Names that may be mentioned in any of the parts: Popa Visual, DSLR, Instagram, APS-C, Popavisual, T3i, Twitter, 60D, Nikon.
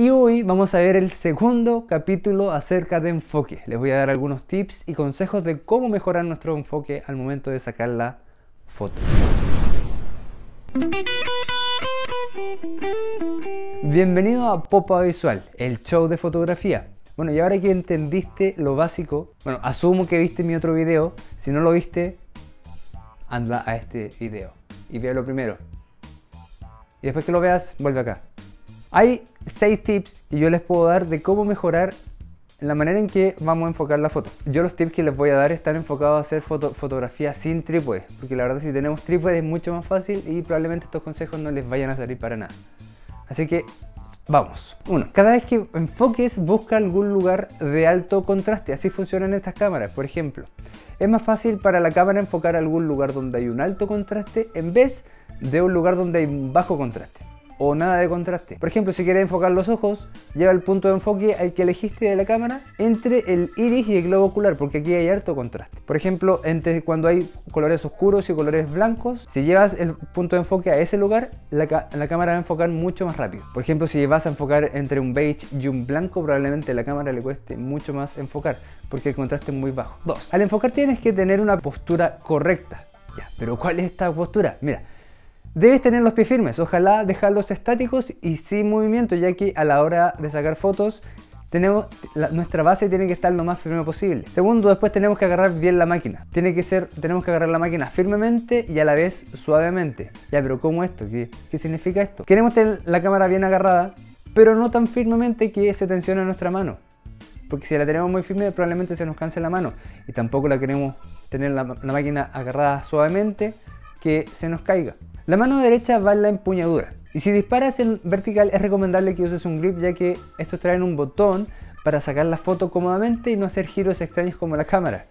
Y hoy vamos a ver el segundo capítulo acerca de enfoque. Les voy a dar algunos tips y consejos de cómo mejorar nuestro enfoque al momento de sacar la foto. Bienvenido a Popa Visual, el show de fotografía. Bueno, y ahora que entendiste lo básico, bueno, asumo que viste mi otro video. Si no lo viste, anda a este video y véalo primero. Y después que lo veas, vuelve acá. Hay 6 tips que yo les puedo dar de cómo mejorar la manera en que vamos a enfocar la foto. Yo los tips que les voy a dar están enfocados a hacer fotografía sin trípode, porque la verdad si tenemos trípode es mucho más fácil y probablemente estos consejos no les vayan a servir para nada. Así que vamos. 1. Cada vez que enfoques, busca algún lugar de alto contraste. Así funcionan estas cámaras, por ejemplo. Es más fácil para la cámara enfocar algún lugar donde hay un alto contraste en vez de un lugar donde hay un bajo contraste o nada de contraste. Por ejemplo, si quieres enfocar los ojos, lleva el punto de enfoque al que elegiste de la cámara entre el iris y el globo ocular, porque aquí hay harto contraste. Por ejemplo, entre cuando hay colores oscuros y colores blancos, si llevas el punto de enfoque a ese lugar, la cámara va a enfocar mucho más rápido. Por ejemplo, si vas a enfocar entre un beige y un blanco, probablemente a la cámara le cueste mucho más enfocar, porque el contraste es muy bajo. 2. Al enfocar tienes que tener una postura correcta. Ya, pero ¿cuál es esta postura? Mira, debes tener los pies firmes, ojalá dejarlos estáticos y sin movimiento, ya que a la hora de sacar fotos tenemos nuestra base tiene que estar lo más firme posible. Segundo, después tenemos que agarrar bien la máquina. Tenemos que agarrar la máquina firmemente y a la vez suavemente. Ya, pero ¿cómo esto? ¿Qué significa esto? Queremos tener la cámara bien agarrada, pero no tan firmemente que se tensione nuestra mano, porque si la tenemos muy firme probablemente se nos canse la mano, y tampoco la queremos tener la máquina agarrada suavemente que se nos caiga. La mano derecha va en la empuñadura, y si disparas en vertical es recomendable que uses un grip, ya que estos traen un botón para sacar la foto cómodamente y no hacer giros extraños como la cámara,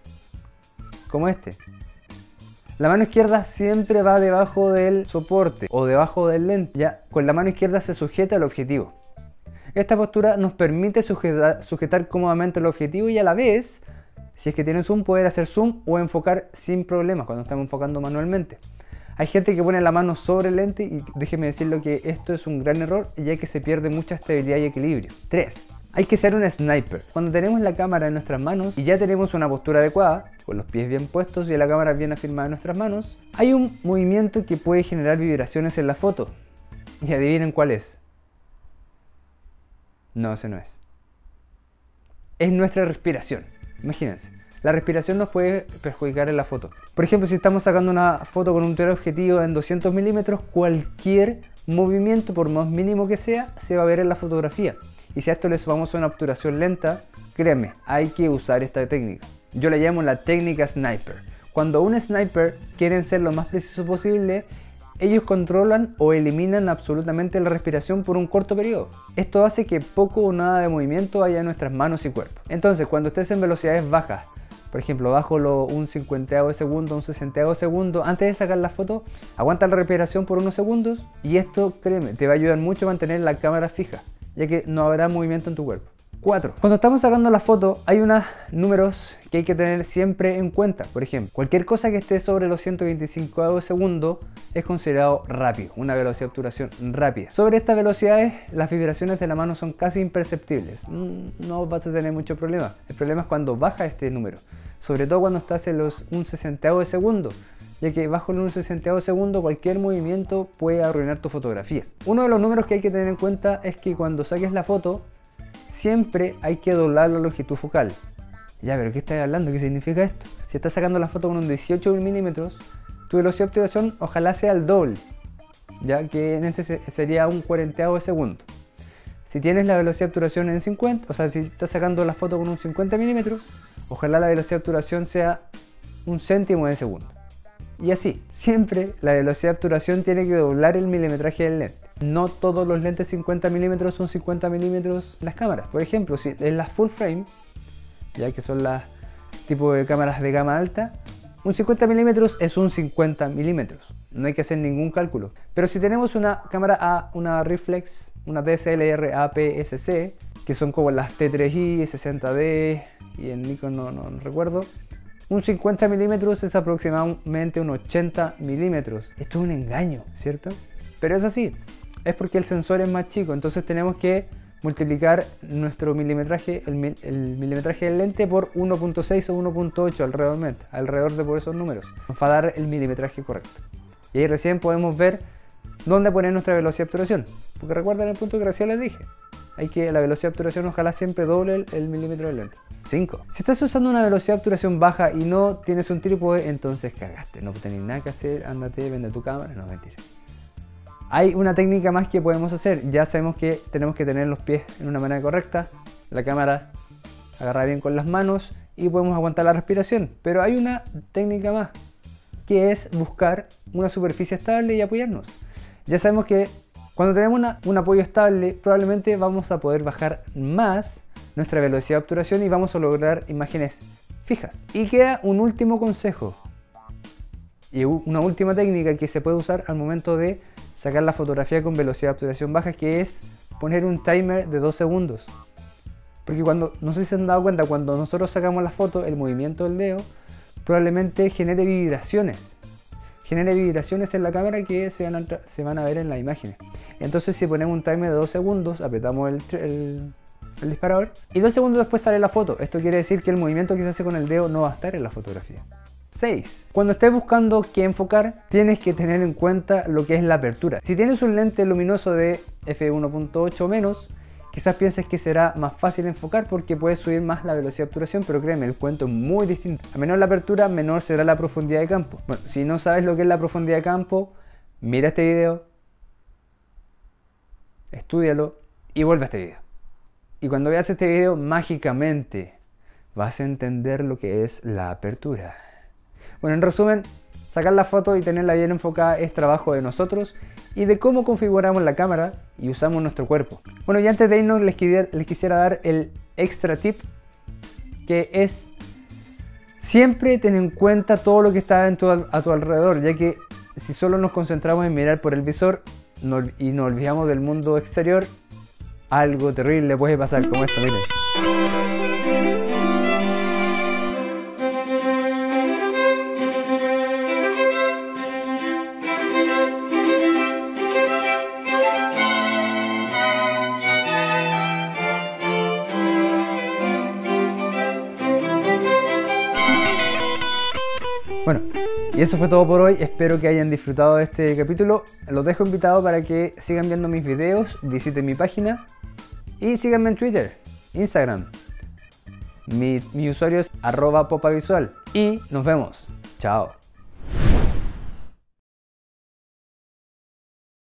como este. La mano izquierda siempre va debajo del soporte o debajo del lente, ya con la mano izquierda se sujeta el objetivo. Esta postura nos permite sujetar cómodamente el objetivo y a la vez, si es que tiene zoom, poder hacer zoom o enfocar sin problemas cuando estamos enfocando manualmente. Hay gente que pone la mano sobre el lente y déjeme decirlo que esto es un gran error, ya que se pierde mucha estabilidad y equilibrio. 3. Hay que ser un sniper. Cuando tenemos la cámara en nuestras manos y ya tenemos una postura adecuada, con los pies bien puestos y la cámara bien afirmada en nuestras manos, hay un movimiento que puede generar vibraciones en la foto. Y adivinen cuál es. No, ese no es. Es nuestra respiración. Imagínense. La respiración nos puede perjudicar en la foto. Por ejemplo, si estamos sacando una foto con un teleobjetivo en 200 milímetros, cualquier movimiento, por más mínimo que sea, se va a ver en la fotografía. Y si a esto le sumamos una obturación lenta, créanme, hay que usar esta técnica. Yo la llamo la técnica sniper. Cuando un sniper quieren ser lo más preciso posible, ellos controlan o eliminan absolutamente la respiración por un corto periodo. Esto hace que poco o nada de movimiento haya en nuestras manos y cuerpo. Entonces, cuando estés en velocidades bajas, por ejemplo, bajo un 50º de segundo, un 60º de segundo, antes de sacar la foto, aguanta la respiración por unos segundos y esto, créeme, te va a ayudar mucho a mantener la cámara fija, ya que no habrá movimiento en tu cuerpo. 4. Cuando estamos sacando la foto, hay unos números que hay que tener siempre en cuenta. Por ejemplo, cualquier cosa que esté sobre los 125º de segundo es considerado rápido, una velocidad de obturación rápida. Sobre estas velocidades, las vibraciones de la mano son casi imperceptibles. No vas a tener mucho problema. El problema es cuando baja este número, sobre todo cuando estás en los 1/60 de segundo, ya que bajo el 1/60 de segundo cualquier movimiento puede arruinar tu fotografía. Uno de los números que hay que tener en cuenta es que cuando saques la foto, siempre hay que doblar la longitud focal. Ya, pero ¿qué estás hablando? ¿Qué significa esto? Si estás sacando la foto con un 18 milímetros, tu velocidad de obturación ojalá sea el doble, ya que en este sería un 40º de segundo. Si tienes la velocidad de obturación en 50, o sea, si estás sacando la foto con un 50 milímetros, ojalá la velocidad de obturación sea un 1/100 de segundo. Y así, siempre la velocidad de obturación tiene que doblar el milimetraje del lente. No todos los lentes 50 milímetros son 50 milímetros las cámaras. Por ejemplo, si en las full frame, ya que son las tipo de cámaras de gama alta, un 50 milímetros es un 50 milímetros. No hay que hacer ningún cálculo. Pero si tenemos una cámara A, una reflex, una DSLR APS-C, que son como las T3i, 60D y en Nikon no recuerdo, un 50 milímetros es aproximadamente un 80 milímetros. Esto es un engaño, ¿cierto? Pero es así, es porque el sensor es más chico, entonces tenemos que multiplicar nuestro milimetraje, el milimetraje del lente por 1.6 o 1.8 alrededor de por esos números. Nos va a dar el milimetraje correcto. Y ahí recién podemos ver dónde poner nuestra velocidad de obturación. Porque recuerden el punto que recién les dije. Hay que la velocidad de obturación ojalá siempre doble el milímetro del lente. 5. Si estás usando una velocidad de obturación baja y no tienes un trípode, entonces cagaste. No tenés nada que hacer, ándate, vende tu cámara. No, mentira. Hay una técnica más que podemos hacer. Ya sabemos que tenemos que tener los pies en una manera correcta, la cámara agarrada bien con las manos y podemos aguantar la respiración. Pero hay una técnica más, que es buscar una superficie estable y apoyarnos. Ya sabemos que cuando tenemos un apoyo estable, probablemente vamos a poder bajar más nuestra velocidad de obturación y vamos a lograr imágenes fijas. Y queda un último consejo y una última técnica que se puede usar al momento de sacar la fotografía con velocidad de obturación baja, que es poner un timer de 2 segundos. Porque cuando, no sé si se han dado cuenta, cuando nosotros sacamos la foto, el movimiento del dedo probablemente genere vibraciones. Genere vibraciones en la cámara que se van a ver en la imagen. Entonces si ponemos un timer de 2 segundos, apretamos el disparador y 2 segundos después sale la foto. Esto quiere decir que el movimiento que se hace con el dedo no va a estar en la fotografía. 6. Cuando estés buscando qué enfocar, tienes que tener en cuenta lo que es la apertura. Si tienes un lente luminoso de f1.8 o menos, quizás pienses que será más fácil enfocar porque puedes subir más la velocidad de obturación, pero créeme, el cuento es muy distinto. A menor la apertura, menor será la profundidad de campo. Bueno, si no sabes lo que es la profundidad de campo, mira este video, estúdialo y vuelve a este video. Y cuando veas este video, mágicamente vas a entender lo que es la apertura. Bueno, en resumen, sacar la foto y tenerla bien enfocada es trabajo de nosotros y de cómo configuramos la cámara y usamos nuestro cuerpo. Bueno, y antes de irnos les quisiera dar el extra tip, que es siempre ten en cuenta todo lo que está a tu alrededor, ya que si solo nos concentramos en mirar por el visor y nos olvidamos del mundo exterior, algo terrible puede pasar como esto, miren. Bueno, y eso fue todo por hoy, espero que hayan disfrutado de este capítulo. Los dejo invitados para que sigan viendo mis videos, visiten mi página y síganme en Twitter, Instagram. Mi usuario es @popavisual y nos vemos, chao.